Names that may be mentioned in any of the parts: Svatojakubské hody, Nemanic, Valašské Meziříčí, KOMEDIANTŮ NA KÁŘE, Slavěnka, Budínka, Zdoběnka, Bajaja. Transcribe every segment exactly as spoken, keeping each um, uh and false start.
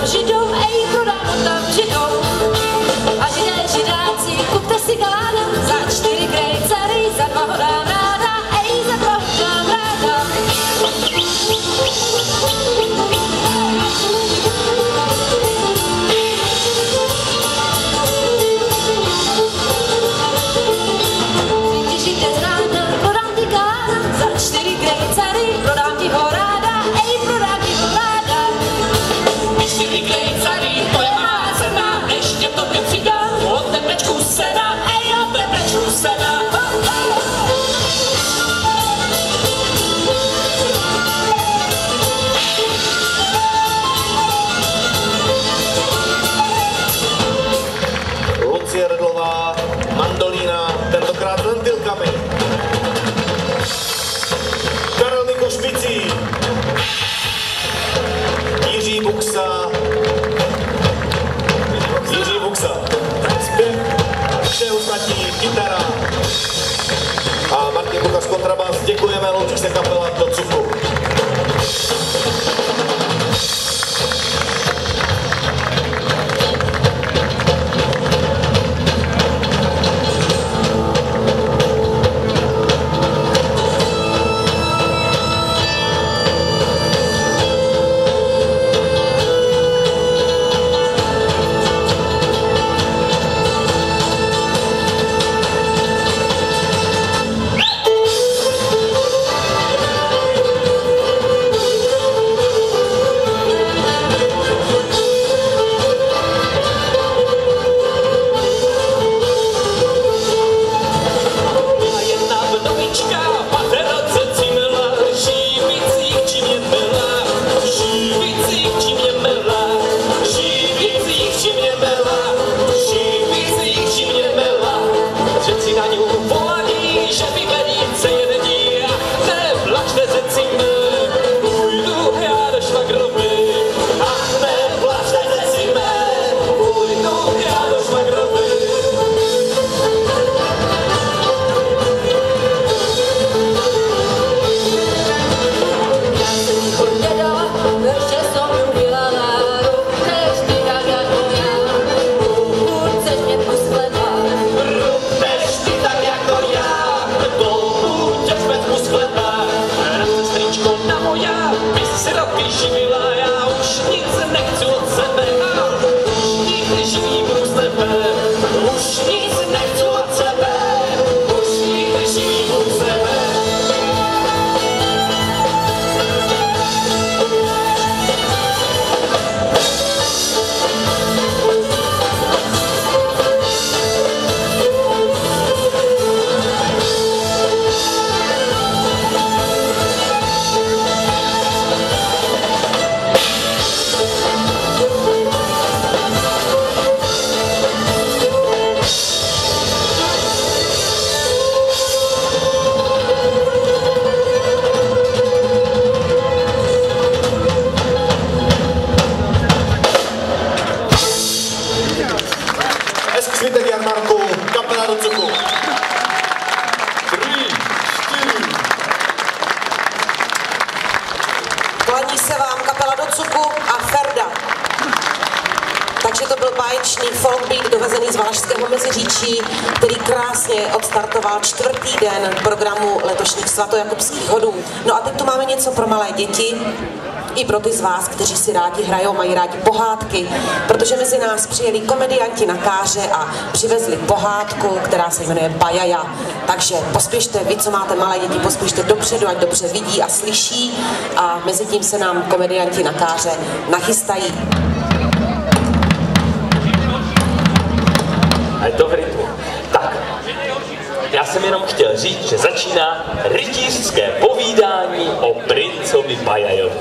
tam židou, ej, chudám tam židou. A židé, židáci, kupte si galáda, za čtyři krejcary, za dva ho dám ráda, ej, za dva ho dám ráda. Děkujeme, loučí se kapela do cukru. Z Valašského Meziříčí, který krásně odstartoval čtvrtý den programu letošních svatojakubských hodů. No a teď tu máme něco pro malé děti, i pro ty z vás, kteří si rádi hrajou, mají rádi pohádky, protože mezi nás přijeli komedianti na káře a přivezli pohádku, která se jmenuje Bajaja. Takže pospěšte, vy, co máte malé děti, pospěšte dopředu, ať dobře vidí a slyší, a mezi tím se nám komedianti na káře nachystají. A je to v rytmu. Tak, já jsem jenom chtěl říct, že začíná rytířské povídání o princovi Bajajovi.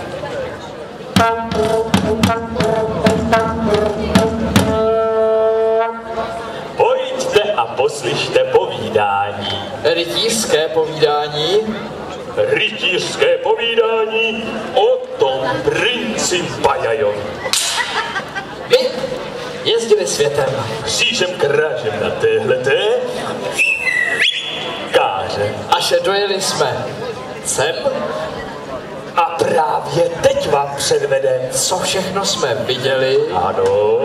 Pojďte a poslyšte povídání. Rytířské povídání? Rytířské povídání o tom princi Bajajovi. Vy? Jezdili světem, křížem krážem na téhleté káře. Až dojeli jsme sem a právě právě teď vám předvedeme, co všechno jsme viděli. Ano,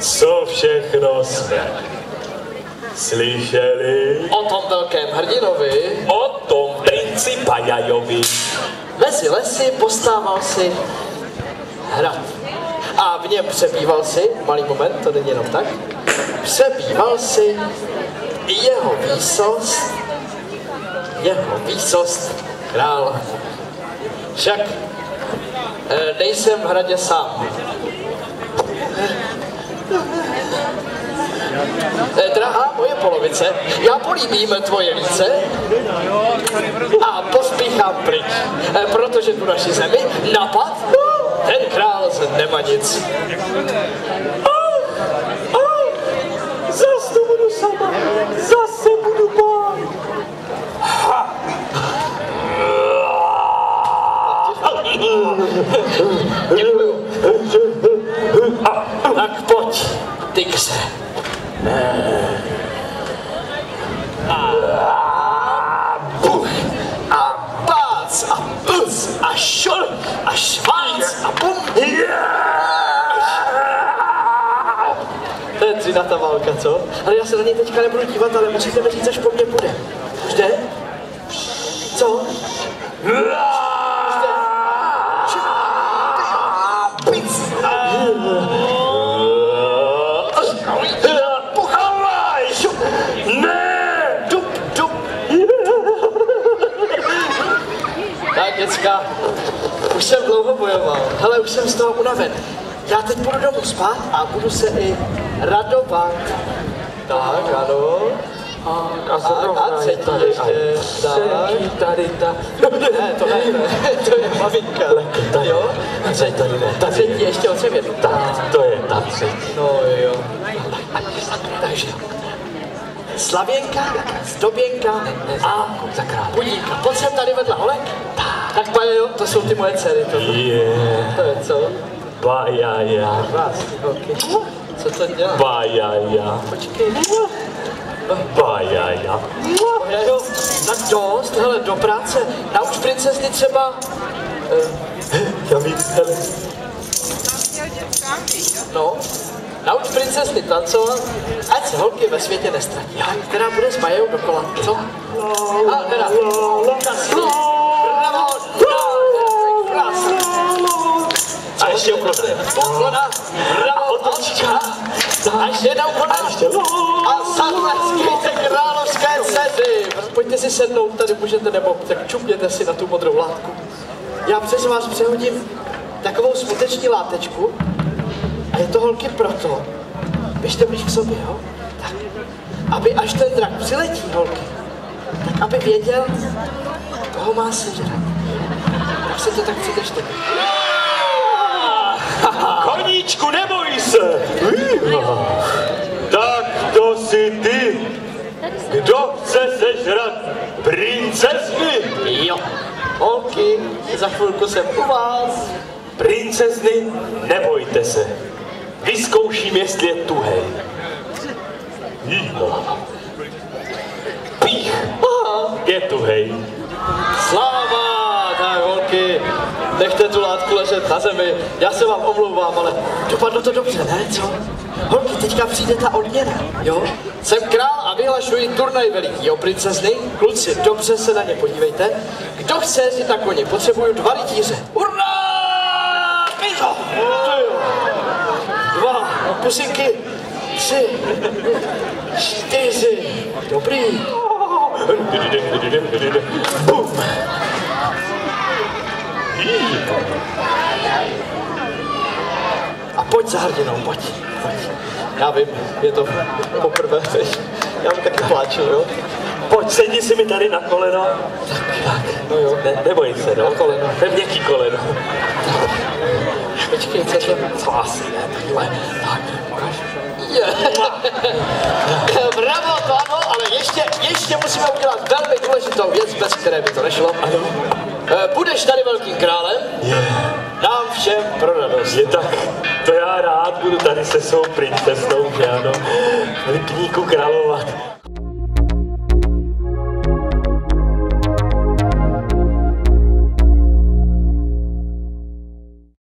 co všechno jsme slyšeli. O tom velkém hrdinovi. O tom princi Bajajovi. Mezi lesy postával si hrad. A v něm přebýval si, malý moment, to není jenom tak, přebýval si jeho výsost, jeho výsost král. Však nejsem v hradě sám. Drahá moje polovice, já políbím tvoje více a pospíchám pryč, protože tu naši zemi napad ten král z Nemanic. Oh, oh, zas to budu sama, zase budu pán. Děkuju. A, tak pojď, tykře. A buch, a pác, a pls, a šol, a švánc, a bum. To je třinatá válka, co? Ale já se na něj teďka nebudu dívat, ale musíte mi říct, až po mně půjde. Už jde? Co? Děcka, už jsem dlouho bojoval, hele, už jsem z toho unaven. Já teď budu domů spát a budu se i radovat. Tak, ano. A, a, a, a třetí tady, ještě. Třetí tady, ta. Ne, to ne, to je maminka. Jo? Třetí tady, ne. Třetí ještě otřevěný. Tak, to je ta třetí. No jo. Takže. Slavěnka, Zdoběnka a Budínka. Pojď jsem tady vedla holek. Tak Bajajo, to jsou ty moje dcery. To, yeah. To je co? Bajaja. Co to dělá? Bajaja. Počkej. Bajaja. Bajajo, tak dost, hele, do práce. Nauč princezny třeba... Já vím, hele. No. Nauč princezny tancovat, ať se holky ve světě nestratí. Která bude s Bajajou dokola, co? A teda, a ještě uklopne. Poklona, bravo, otočka. A ještě jednou podáčku. A zatleskejte královské dceři. Pojďte si sednout, tady můžete, nebo tak čupněte si na tu modrou látku. Já přes vás přehodím takovou smuteční látečku. A je to holky proto, běžte blíž k sobě, jo? Tak, aby až ten drak přiletí, holky, tak aby věděl, koho má sežrat. Tak se to tak přidržte. Koníčku, neboj se! Tak to si ty, kdo chce sežrat princezny? Jo, holky, za chvilku jsem u vás. Princezny, nebojte se. Vyzkouším, jestli je tuhej. Pích. Je tuhej. Sláva, tak holky. Nechte tu látku ležet na zemi. Já se vám omlouvám, ale dopadlo to dobře, ne? Co? Holky, teďka přijde ta odměna, jo? Jsem král a vyhlašuji turnaj veliký, jo, princezny? Kluci, dobře se na ně podívejte. Kdo chce jezdit na koni? Potřebuju dva rytíře. Urna! Pito! Dva, pusinky, tři, čtyři, dobrý. Bum. A pojď za hrdinou, pojď, pojď. Já vím, je to poprvé, já bych taky pláčil, jo? Pojď, sedni si mi tady na koleno. Tak, tak, no jo, ne, neboj se, no, koleno. To je měkký koleno. Počkej, co to je? Co asi ne, takhle. Tak, ukáž. Bravo, bravo, ale ještě, ještě musíme udělat velmi důležitou věc, bez které by to nešlo. Ano. Budeš tady velkým králem? Yeah. Nám všem pro radost. Je tak, to já rád budu tady se svou princeznou, že ano, v kníku královat.